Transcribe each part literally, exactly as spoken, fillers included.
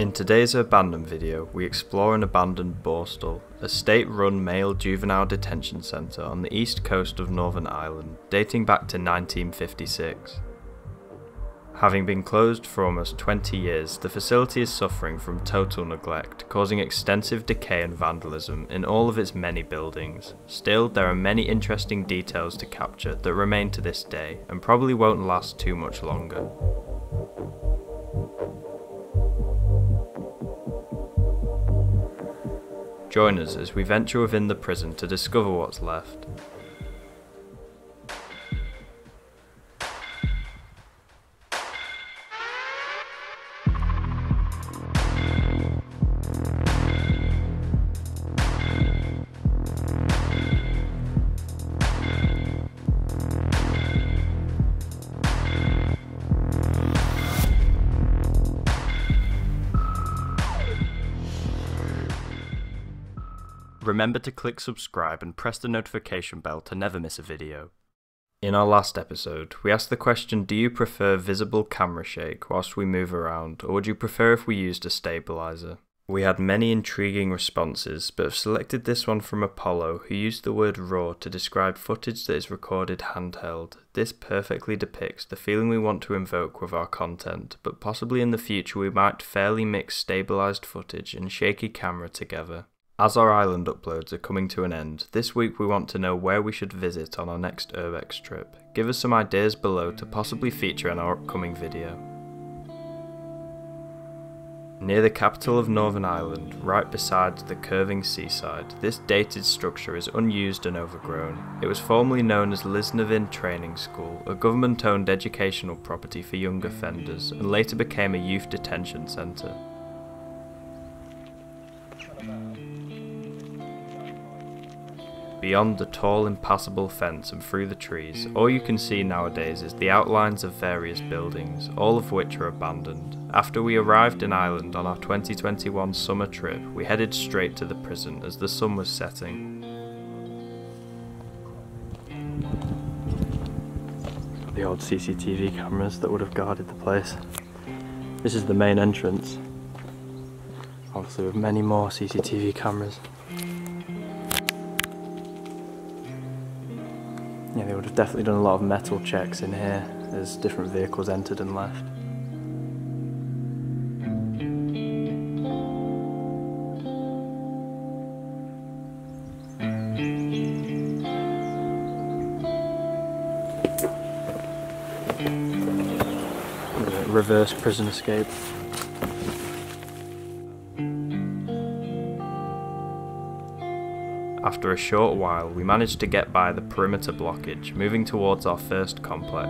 In today's abandoned video, we explore an abandoned Borstal, a state-run male juvenile detention centre on the east coast of Northern Ireland, dating back to nineteen fifty-six. Having been closed for almost twenty years, the facility is suffering from total neglect, causing extensive decay and vandalism in all of its many buildings. Still, there are many interesting details to capture that remain to this day, and probably won't last too much longer. Join us as we venture within the prison to discover what's left. Remember to click subscribe and press the notification bell to never miss a video. In our last episode, we asked the question, do you prefer visible camera shake whilst we move around, or would you prefer if we used a stabilizer? We had many intriguing responses, but have selected this one from Apollo, who used the word raw to describe footage that is recorded handheld. This perfectly depicts the feeling we want to invoke with our content, but possibly in the future we might fairly mix stabilized footage and shaky camera together. As our island uploads are coming to an end, this week we want to know where we should visit on our next urbex trip. Give us some ideas below to possibly feature in our upcoming video. Near the capital of Northern Ireland, right beside the curving seaside, this dated structure is unused and overgrown. It was formerly known as Lisnevin Training School, a government-owned educational property for young offenders, and later became a youth detention centre. Beyond the tall, impassable fence and through the trees, all you can see nowadays is the outlines of various buildings, all of which are abandoned. After we arrived in Ireland on our twenty twenty-one summer trip, we headed straight to the prison as the sun was setting. The old C C T V cameras that would have guarded the place. This is the main entrance, obviously with many more C C T V cameras. Yeah, they would have definitely done a lot of metal checks in here as different vehicles entered and left. Reverse prison escape. After a short while, we managed to get by the perimeter blockage, moving towards our first complex.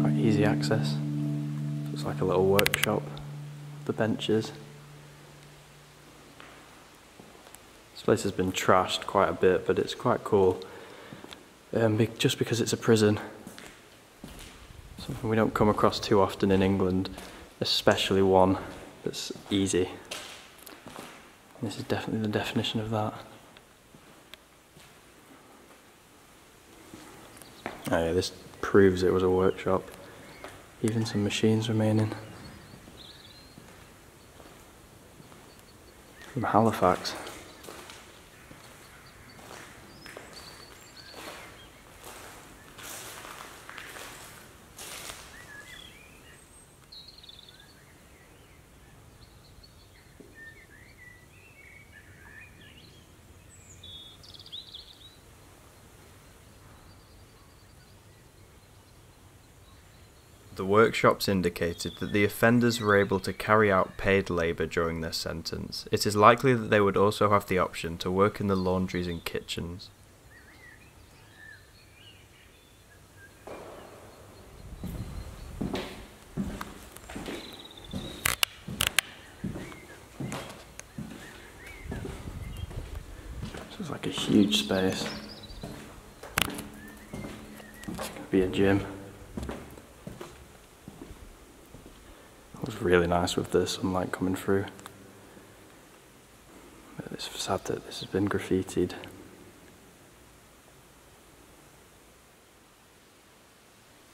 Quite easy access. So it's like a little workshop, the benches. This place has been trashed quite a bit, but it's quite cool, um, just because it's a prison. Something we don't come across too often in England, especially one that's easy. This is definitely the definition of that. Oh yeah, this proves it was a workshop. Even some machines remaining. From Halifax. The workshops indicated that the offenders were able to carry out paid labour during their sentence. It is likely that they would also have the option to work in the laundries and kitchens. This is like a huge space. This could be a gym. Really nice with the sunlight coming through. But it's sad that this has been graffitied.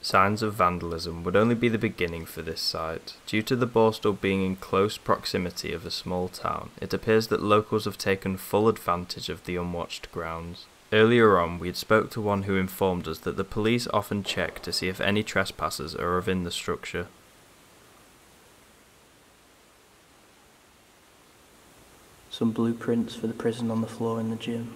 Signs of vandalism would only be the beginning for this site. Due to the Borstal being in close proximity of a small town, it appears that locals have taken full advantage of the unwatched grounds. Earlier on, we had spoke to one who informed us that the police often check to see if any trespassers are within the structure. Some blueprints for the prison on the floor in the gym.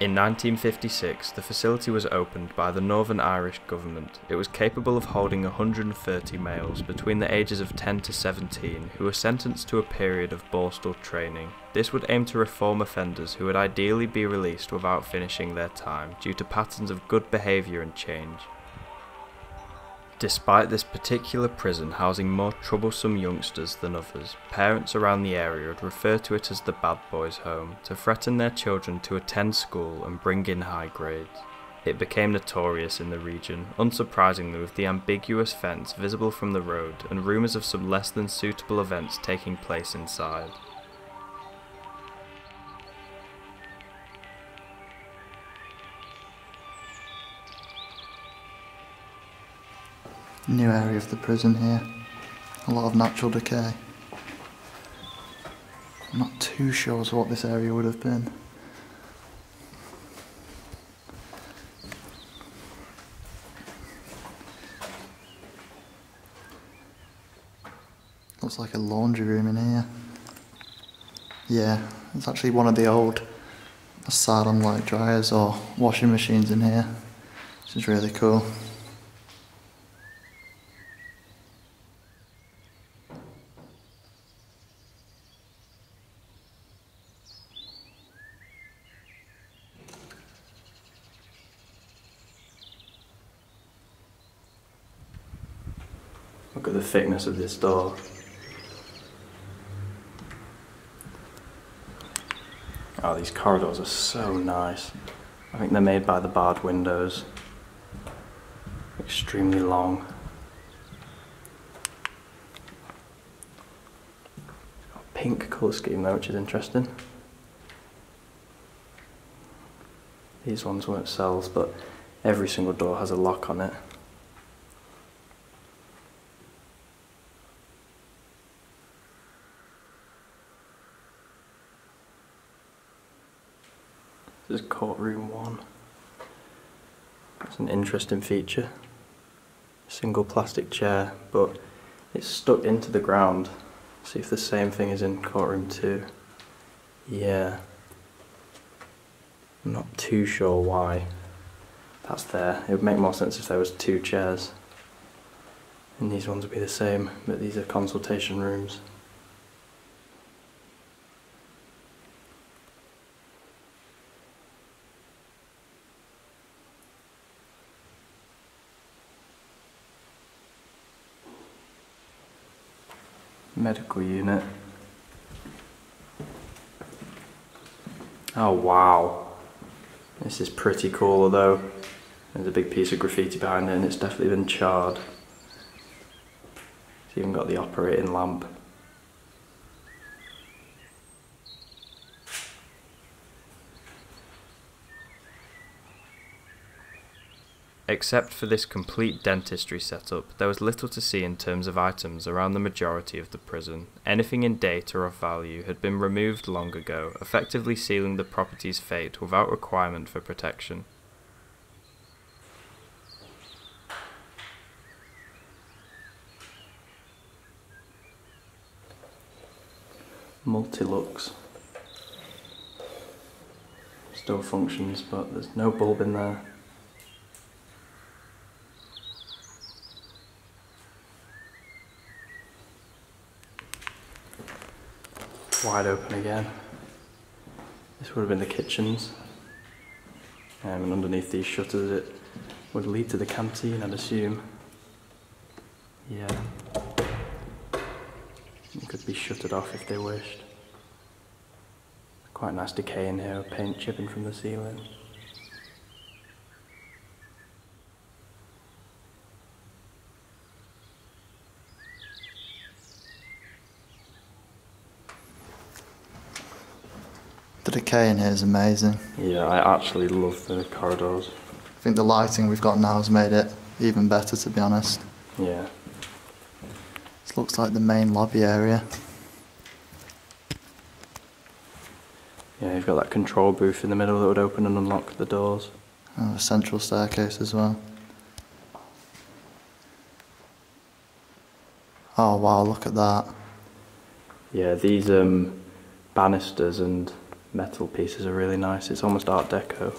In nineteen fifty-six, the facility was opened by the Northern Irish government. It was capable of holding one hundred thirty males between the ages of ten to seventeen who were sentenced to a period of Borstal training. This would aim to reform offenders who would ideally be released without finishing their time due to patterns of good behaviour and change. Despite this particular prison housing more troublesome youngsters than others, parents around the area would refer to it as the bad boys' home to threaten their children to attend school and bring in high grades. It became notorious in the region, unsurprisingly with the ambiguous fence visible from the road and rumours of some less than suitable events taking place inside. New area of the prison here, a lot of natural decay. I'm not too sure as to what this area would have been. Looks like a laundry room in here. Yeah, it's actually one of the old Asylum light dryers or washing machines in here, which is really cool. Look at the thickness of this door. Oh, these corridors are so nice. I think they're made by the barred windows. Extremely long. Pink colour scheme though, which is interesting. These ones weren't cells, but every single door has a lock on it. This is courtroom one. That's an interesting feature. A single plastic chair, but it's stuck into the ground. See if the same thing is in courtroom two. Yeah. I'm not too sure why that's there. It would make more sense if there was two chairs. And these ones would be the same, but these are consultation rooms. Medical unit. Oh wow, this is pretty cool, although there's a big piece of graffiti behind it and it's definitely been charred. It's even got the operating lamp. Except for this complete dentistry setup, there was little to see in terms of items around the majority of the prison. Anything in date or of value had been removed long ago, effectively sealing the property's fate without requirement for protection. Multilux. Still functions, but there's no bulb in there. Wide open again. This would have been the kitchens. um, and underneath these shutters it would lead to the canteen, I'd assume. Yeah. It could be shuttered off if they wished. Quite a nice decay in here, paint chipping from the ceiling. The decay in here is amazing. Yeah, I actually love the corridors. I think the lighting we've got now has made it even better, to be honest. Yeah. This looks like the main lobby area. Yeah, you've got that control booth in the middle that would open and unlock the doors. Oh, a central staircase as well. Oh wow, look at that. Yeah, these um, banisters and metal pieces are really nice. It's almost Art Deco.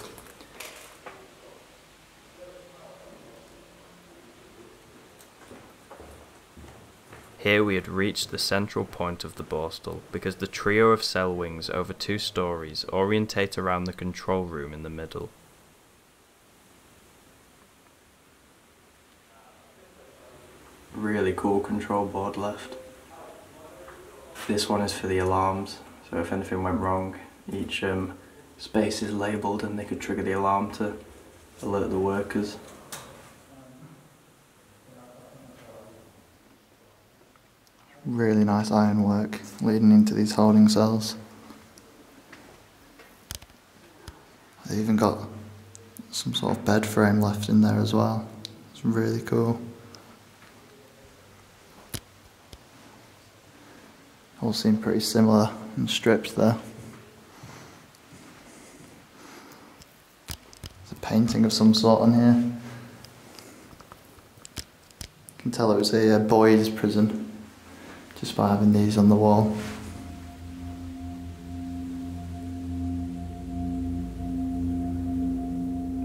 Here we had reached the central point of the Borstal because the trio of cell wings over two stories orientate around the control room in the middle. Really cool control board left. This one is for the alarms, so if anything went wrong, each um, space is labelled and they could trigger the alarm to alert the workers. Really nice ironwork leading into these holding cells. They even got some sort of bed frame left in there as well. It's really cool. All seem pretty similar and stripped there. Painting of some sort on here. You can tell it was a uh, boys' prison just by having these on the wall.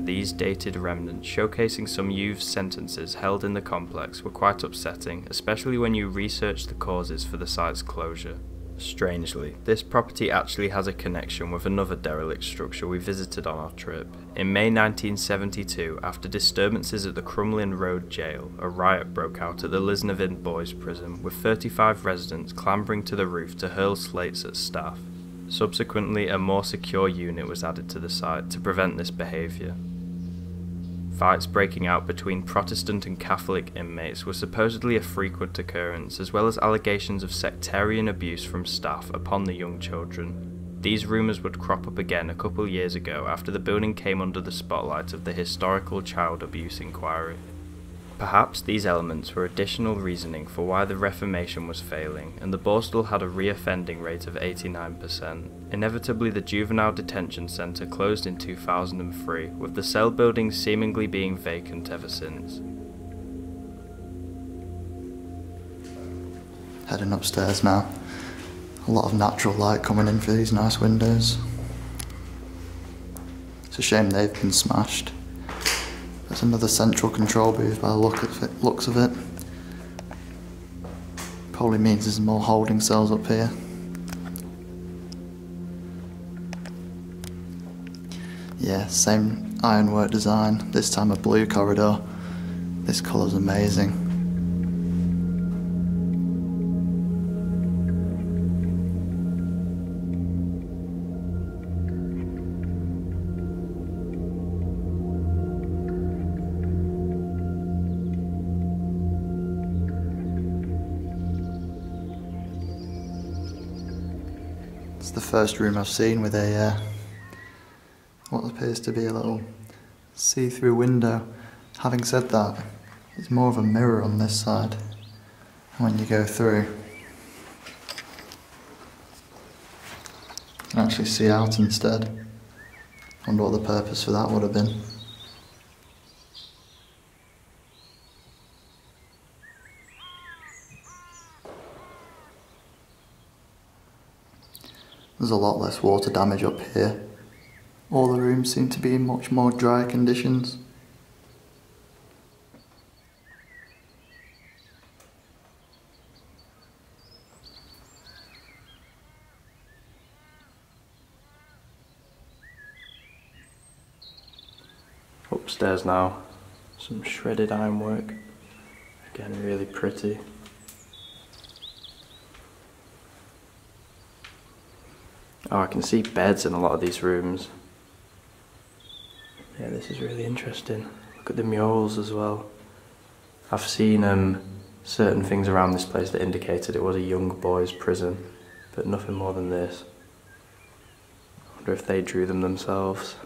These dated remnants showcasing some youth's sentences held in the complex were quite upsetting, especially when you research the causes for the site's closure. Strangely, this property actually has a connection with another derelict structure we visited on our trip. In May nineteen seventy-two, after disturbances at the Crumlin Road Jail, a riot broke out at the Lisnevin boys' prison, with thirty-five residents clambering to the roof to hurl slates at staff. Subsequently, a more secure unit was added to the site to prevent this behaviour. Fights breaking out between Protestant and Catholic inmates were supposedly a frequent occurrence, as well as allegations of sectarian abuse from staff upon the young children. These rumours would crop up again a couple years ago after the building came under the spotlight of the historical child abuse inquiry. Perhaps these elements were additional reasoning for why the Reformation was failing, and the Borstal had a reoffending rate of eighty-nine percent. Inevitably, the Juvenile Detention Centre closed in two thousand three, with the cell building seemingly being vacant ever since. Heading upstairs now. A lot of natural light coming in through these nice windows. It's a shame they've been smashed. There's another central control booth by the look of it, looks of it. Probably means there's more holding cells up here. Yeah, same ironwork design, this time a blue corridor. This colour's amazing. It's the first room I've seen with a uh, what appears to be a little see-through window. Having said that, it's more of a mirror on this side when you go through. You can actually see out instead. I wonder what the purpose for that would have been. There's a lot less water damage up here. All the rooms seem to be in much more dry conditions. Upstairs now, some shredded ironwork, again really pretty. Oh, I can see beds in a lot of these rooms. Yeah, this is really interesting. Look at the murals as well. I've seen um, certain things around this place that indicated it was a young boys' prison, but nothing more than this. I wonder if they drew them themselves.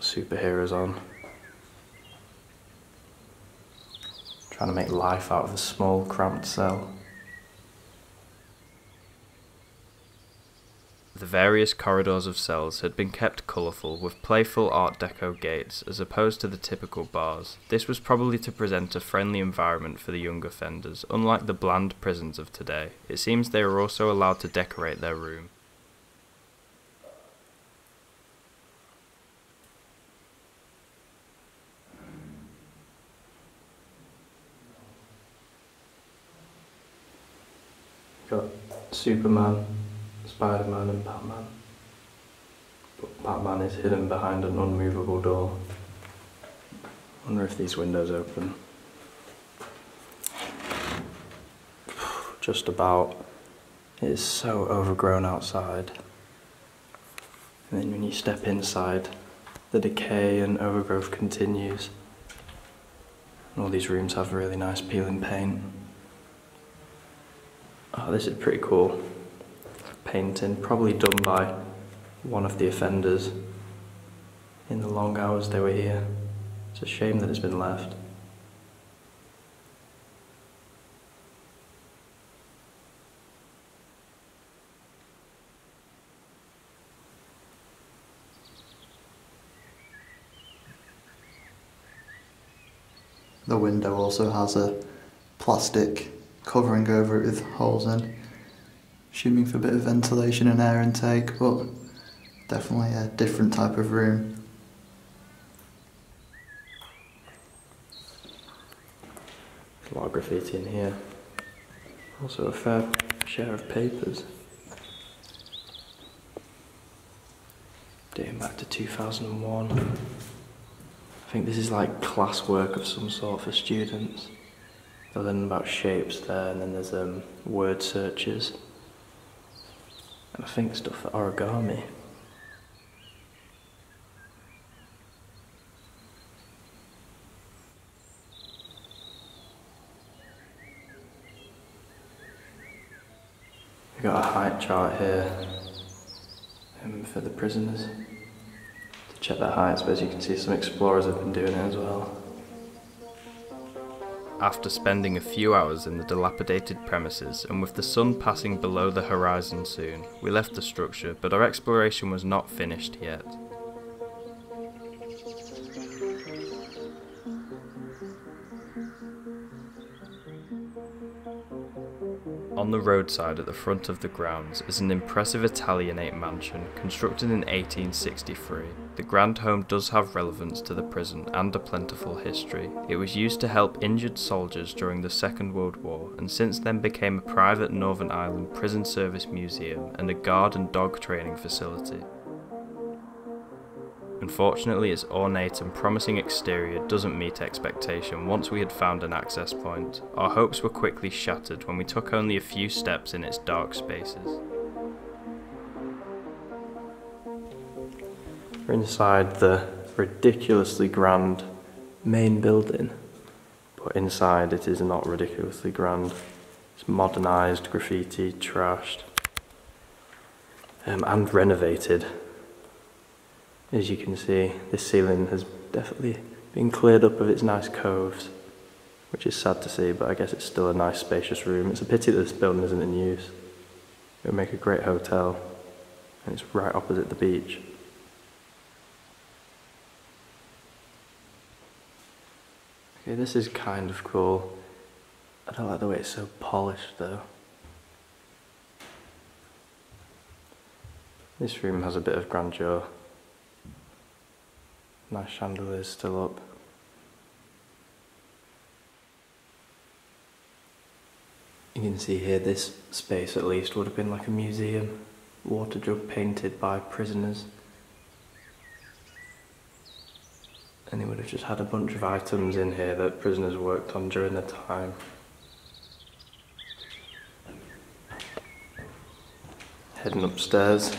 Superheroes on. Trying to make life out of a small cramped cell. The various corridors of cells had been kept colourful with playful Art Deco gates as opposed to the typical bars. This was probably to present a friendly environment for the young offenders. Unlike the bland prisons of today, it seems they were also allowed to decorate their room. Got Superman, Spider-Man and Batman, but Batman is hidden behind an unmovable door. I wonder if these windows open. Just about. It is so overgrown outside. And then when you step inside, the decay and overgrowth continues. And all these rooms have really nice peeling paint. Oh, this is pretty cool. Painting, probably done by one of the offenders in the long hours they were here. It's a shame that it's been left. The window also has a plastic covering over it with holes in, assuming for a bit of ventilation and air intake, but definitely a different type of room. There's a lot of graffiti in here, also a fair share of papers dating back to two thousand one. I think this is like classwork of some sort for students. They'll learn about shapes there, and then there's um, word searches. And I think stuff for origami. We've got a height chart here um, for the prisoners. To check their heights, but as you can see, some explorers have been doing it as well. After spending a few hours in the dilapidated premises, and with the sun passing below the horizon soon, we left the structure, but our exploration was not finished yet. On the roadside at the front of the grounds is an impressive Italianate mansion constructed in eighteen sixty-three. The grand home does have relevance to the prison and a plentiful history. It was used to help injured soldiers during the Second World War, and since then became a private Northern Ireland prison service museum and a guard and dog training facility. Unfortunately, its ornate and promising exterior doesn't meet expectation once we had found an access point. Our hopes were quickly shattered when we took only a few steps in its dark spaces. We're inside the ridiculously grand main building, but inside it is not ridiculously grand. It's modernised, graffiti, trashed, um, and renovated. As you can see, this ceiling has definitely been cleared up of its nice coves, which is sad to see, but I guess it's still a nice spacious room. It's a pity that this building isn't in use. It would make a great hotel, and it's right opposite the beach. Okay, this is kind of cool. I don't like the way it's so polished though. This room has a bit of grandeur. Nice chandelier is still up. You can see here this space at least would have been like a museum. Water jug painted by prisoners. and they would have just had a bunch of items in here that prisoners worked on during their time. Heading upstairs.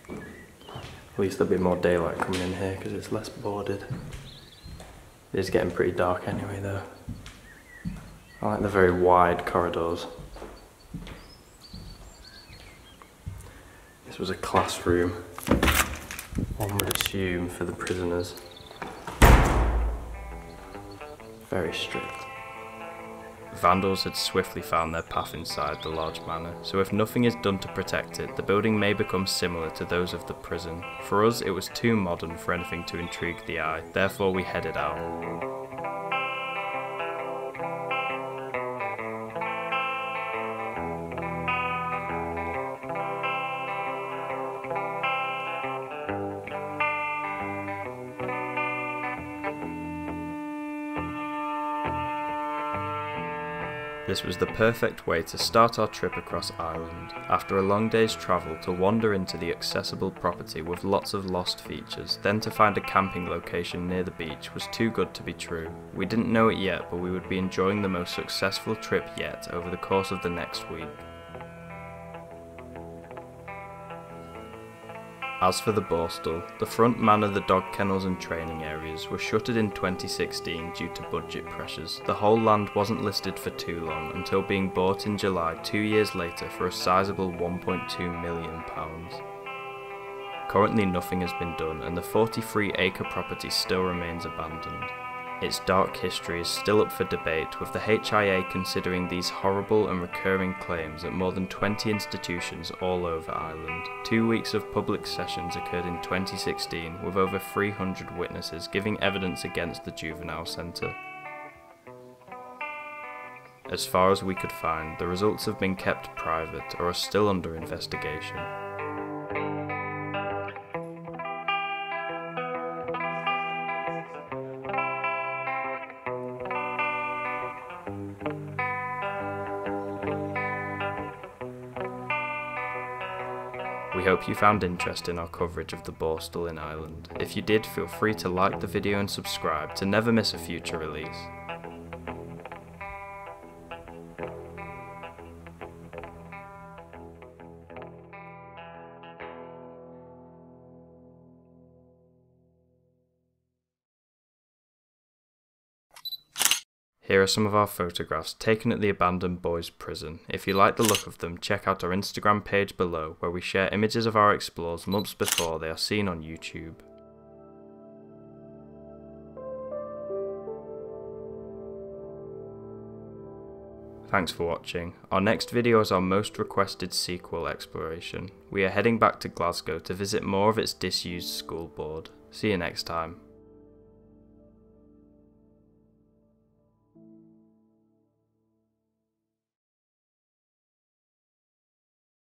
At least there'll be more daylight coming in here because it's less boarded. It is getting pretty dark anyway though. I like the very wide corridors. This was a classroom, one would assume, for the prisoners. Very strict. Vandals had swiftly found their path inside the large manor, so if nothing is done to protect it, the building may become similar to those of the prison. For us, it was too modern for anything to intrigue the eye, therefore we headed out. This was the perfect way to start our trip across Ireland, after a long day's travel to wander into the accessible property with lots of lost features, then to find a camping location near the beach was too good to be true. We didn't know it yet, but we would be enjoying the most successful trip yet over the course of the next week. As for the Borstal, the front manor, the dog kennels and training areas were shuttered in twenty sixteen due to budget pressures. The whole land wasn't listed for too long until being bought in July two years later for a sizeable one point two million pounds. Currently nothing has been done and the forty-three acre property still remains abandoned. Its dark history is still up for debate, with the H I A considering these horrible and recurring claims at more than twenty institutions all over Ireland. Two weeks of public sessions occurred in twenty sixteen, with over three hundred witnesses giving evidence against the juvenile centre. As far as we could find, the results have been kept private or are still under investigation. We hope you found interest in our coverage of the Borstal in Ireland. If you did, feel free to like the video and subscribe to never miss a future release. Here are some of our photographs taken at the abandoned boys' prison. If you like the look of them, check out our Instagram page below, where we share images of our explores months before they are seen on YouTube. Thanks for watching. Our next video is our most requested sequel exploration. We are heading back to Glasgow to visit more of its disused school board. See you next time.